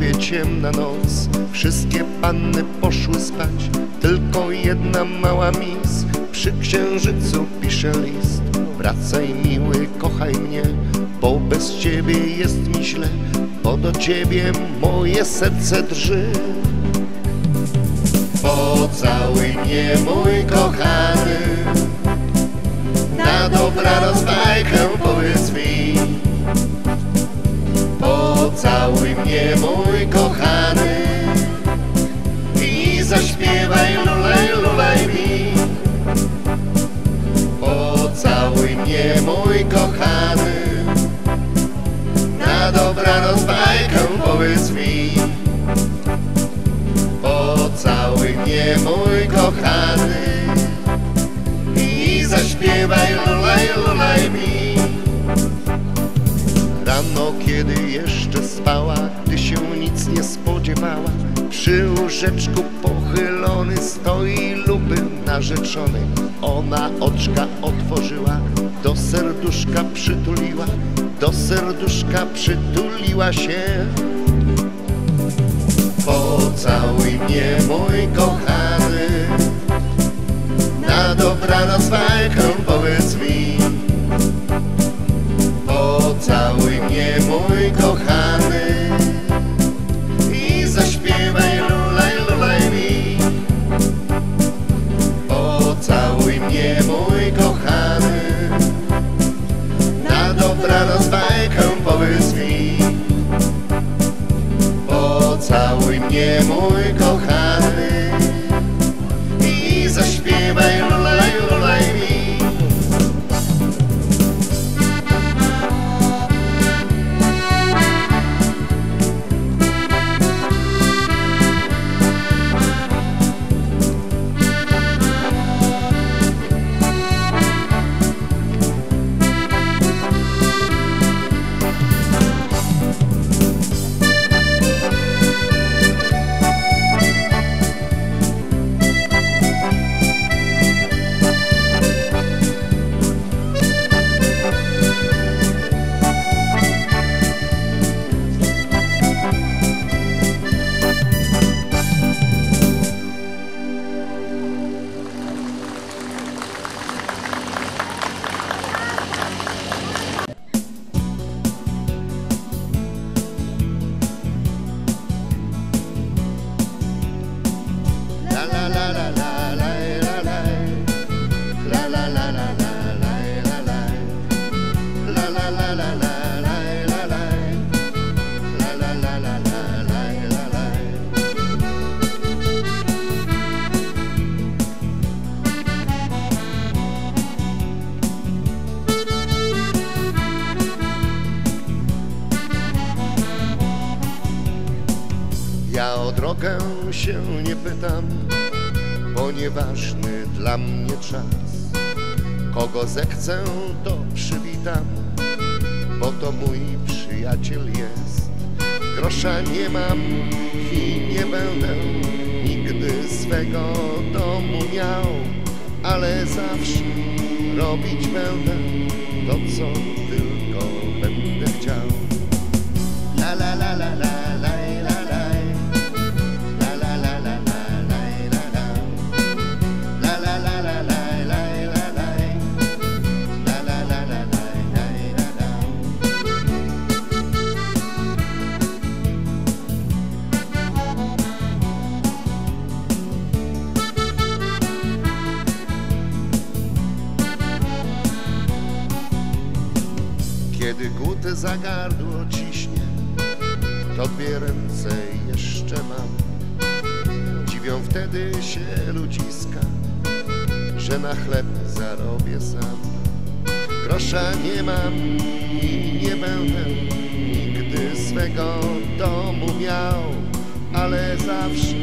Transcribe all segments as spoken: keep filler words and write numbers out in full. niebie ciemna noc. Wszystkie panny poszły spać, tylko jedna mała mis przy księżycu pisze list. Wracaj miły, kochaj mnie, bo bez ciebie jest mi źle, bo do ciebie moje serce drży. Pocałuj mnie, mój kochany, na dobranoc bajkę powiedz mi. Pocałuj mnie, mój kochany, i zaśpiewaj lulaj, lulaj mi. Pocałuj mnie, mój kochany, na dobranoc bajkę powiedz mi. Pocałuj mnie, mój kochany, i zaśpiewaj lulaj, lulaj mi. Rano, kiedy jeszcze spała, gdy się nic nie spodziewała, przy łóżeczku pochylony stoi luby narzeczony. Ona oczka otworzyła, do serduszka przytuliła, do serduszka przytuliła się. Pocałuj mnie, mój kochany, na dobranoc bajkę powiedz mi. Pocałuj mnie, mój kochany, i zaśpiewaj lulaj, lulaj mi. Pocałuj mnie, mój kochany, na dobranoc bajkę powiedz mi. Pocałuj mnie, mój kochany, i zaśpiewaj lulaj, lulaj mi. Ja o drogę się nie pytam, bo nieważny dla mnie czas. Kogo zechcę, to przywitam, bo to mój przyjaciel jest. Grosza nie mam i nie będę nigdy swego domu miał, ale zawsze robić będę to, co tylko będę chciał. La la la la la. Kiedy guty za gardło ciśnie, tobie ręce jeszcze mam. Dziwią wtedy się ludziska, że na chleb zarobię sam. Grosza nie mam i nie będę nigdy swego domu miał, ale zawsze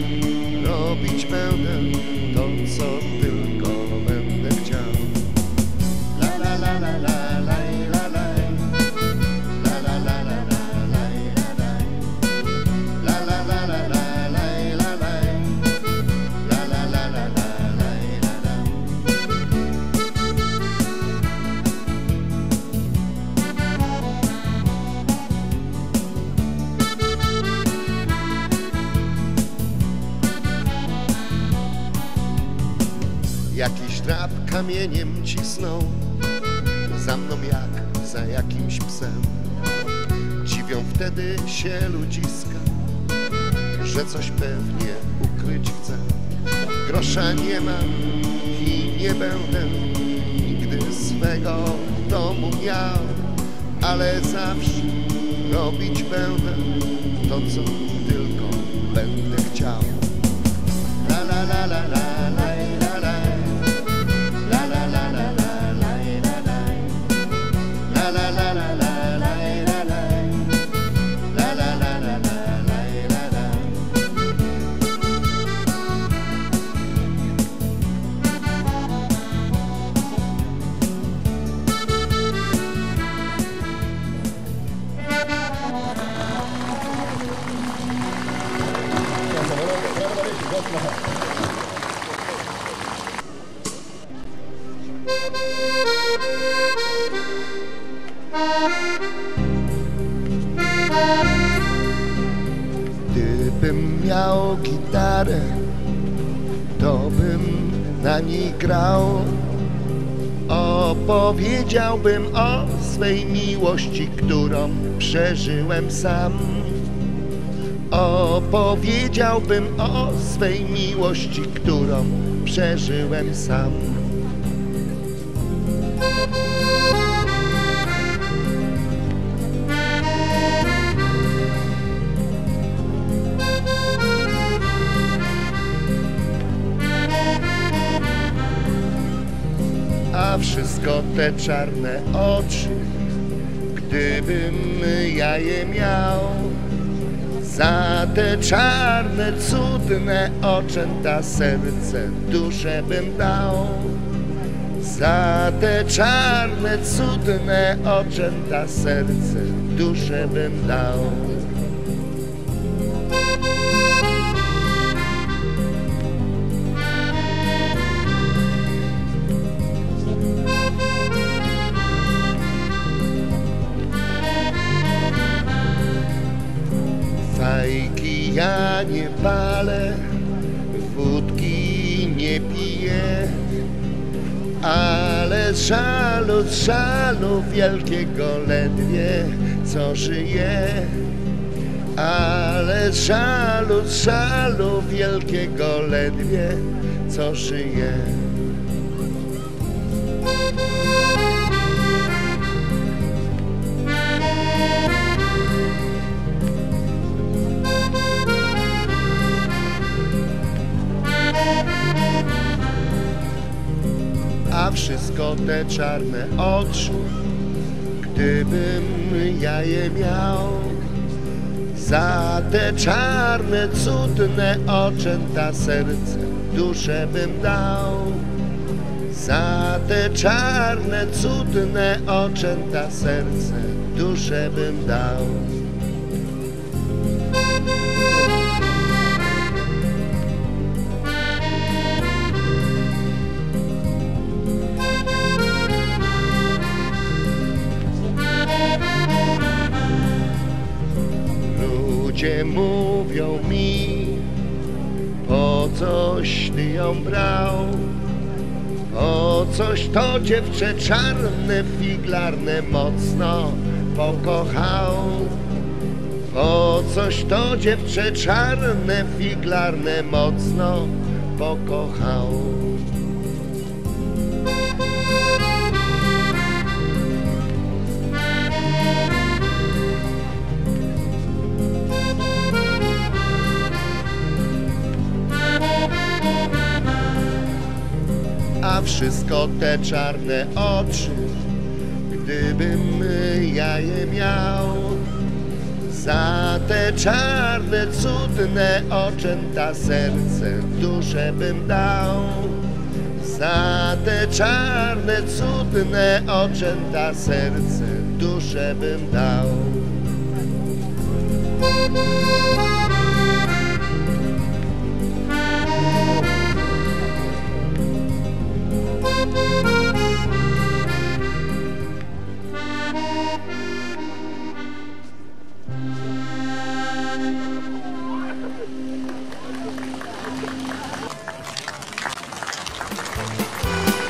robić będę to, co tylko będę chciał. La la la la la la. strap kamieniem cisną za mną jak za jakimś psem. Dziwią wtedy się ludziska, że coś pewnie ukryć chcę. Grosza nie mam i nie będę nigdy swego domu miał, ale zawsze robić będę to, co tylko będę chciał. La la la la la. Gdybym miał gitarę, to bym na niej grał. Opowiedziałbym o swej miłości, którą przeżyłem sam. Opowiedziałbym o swej miłości, którą przeżyłem sam. A wszystko te czarne oczy, gdybym ja je miał, za te czarne, cudne oczęta serce duszę bym dał. Za te czarne, cudne oczęta serce duszę bym dał. Fajki ja nie palę, wódki nie piję, ale z żalu, z żalu wielkiego ledwie co żyję. Ale z żalu, z żalu wielkiego ledwie co żyję. A wszystko te czarne oczy, gdybym ja je miał, za te czarne, cudne oczęta serce duszę bym dał. Za te czarne, cudne oczęta serce duszę bym dał. Ludzie mówią mi, po coś ty ją brał, po coś to dziewczę czarne, figlarne mocno pokochał. Po coś to dziewczę czarne, figlarne mocno pokochał. A wszystko te czarne oczy, gdybym ja je miał, za te czarne, cudne oczęta serce duszę bym dał. Za te czarne, cudne oczęta serce duszę bym dał. Thank you.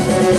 Thank you.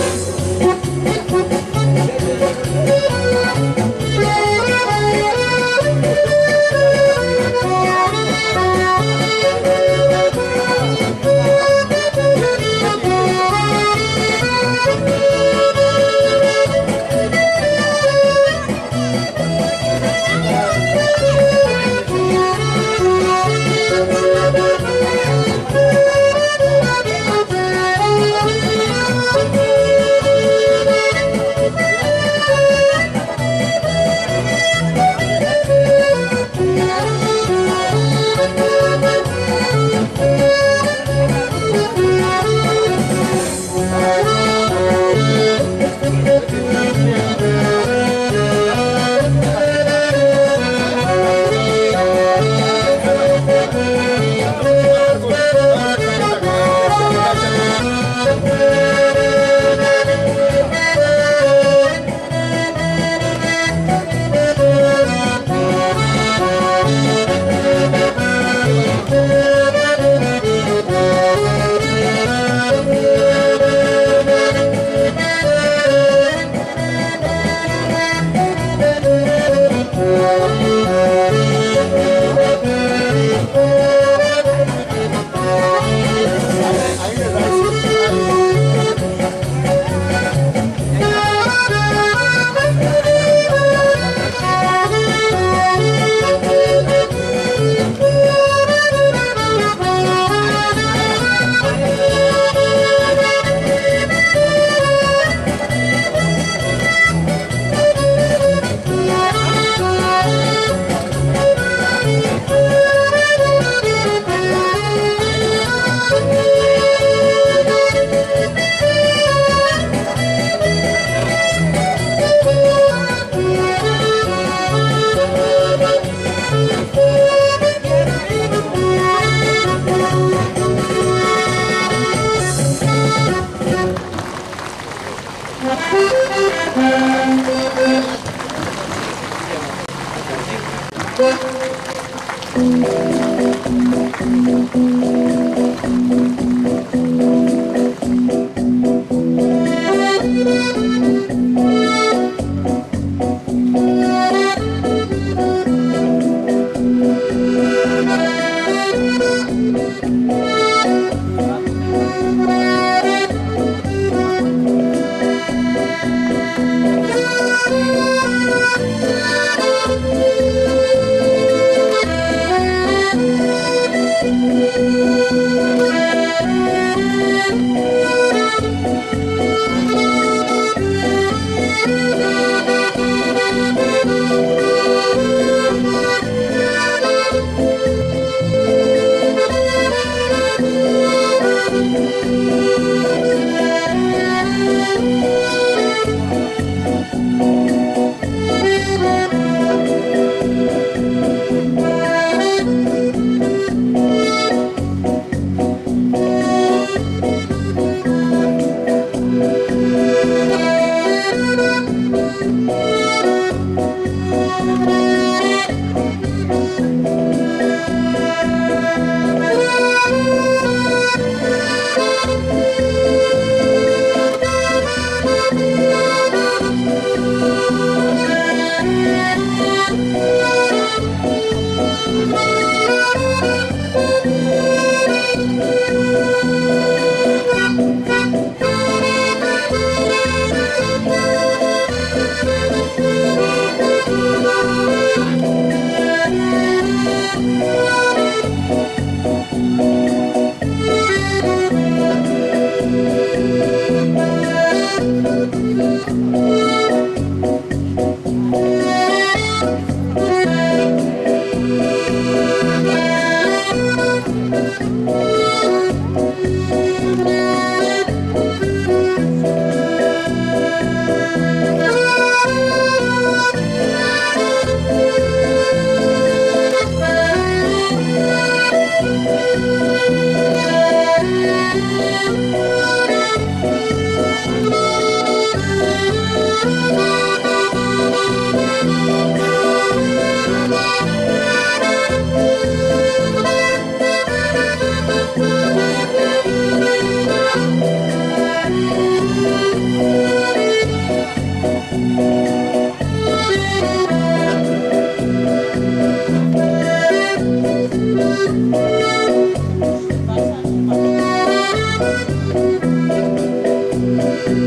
Thank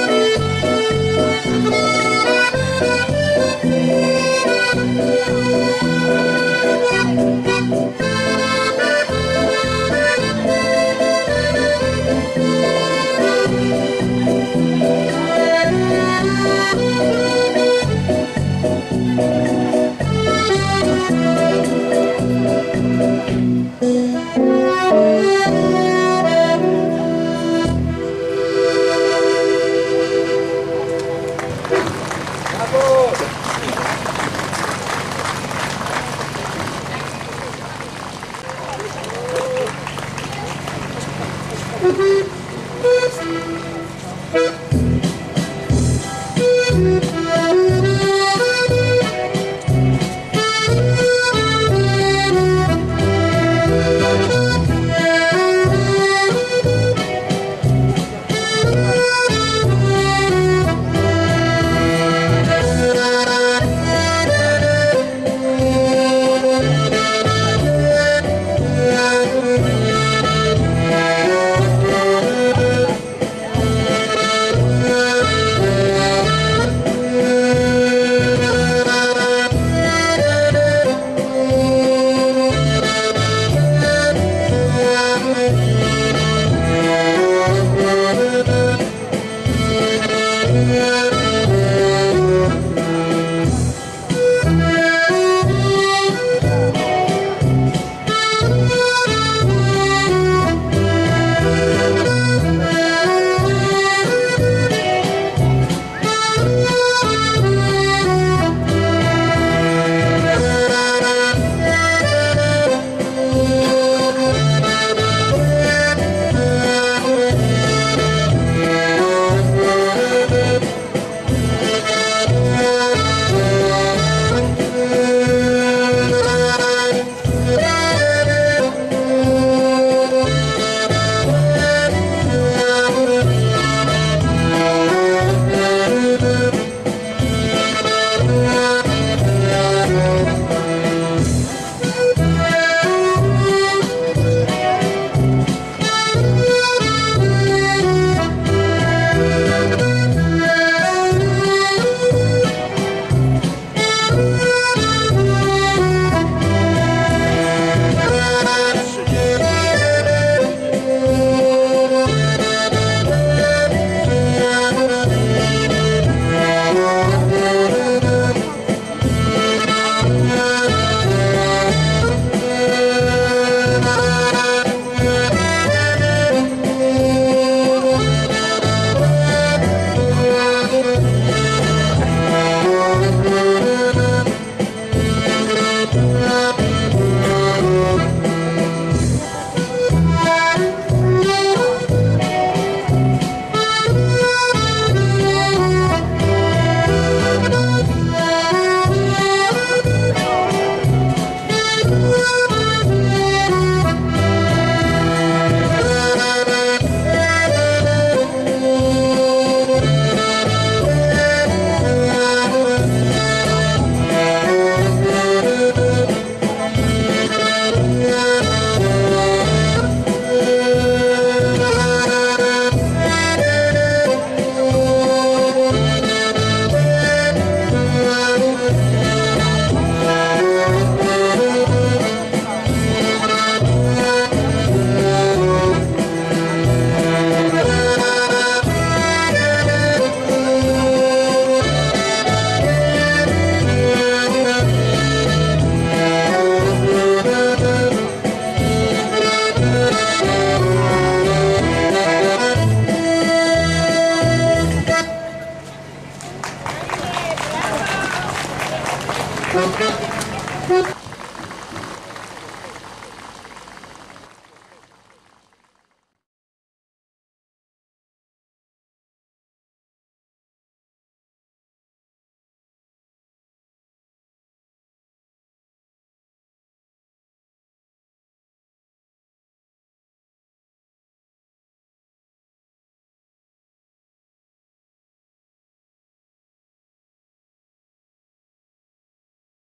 you.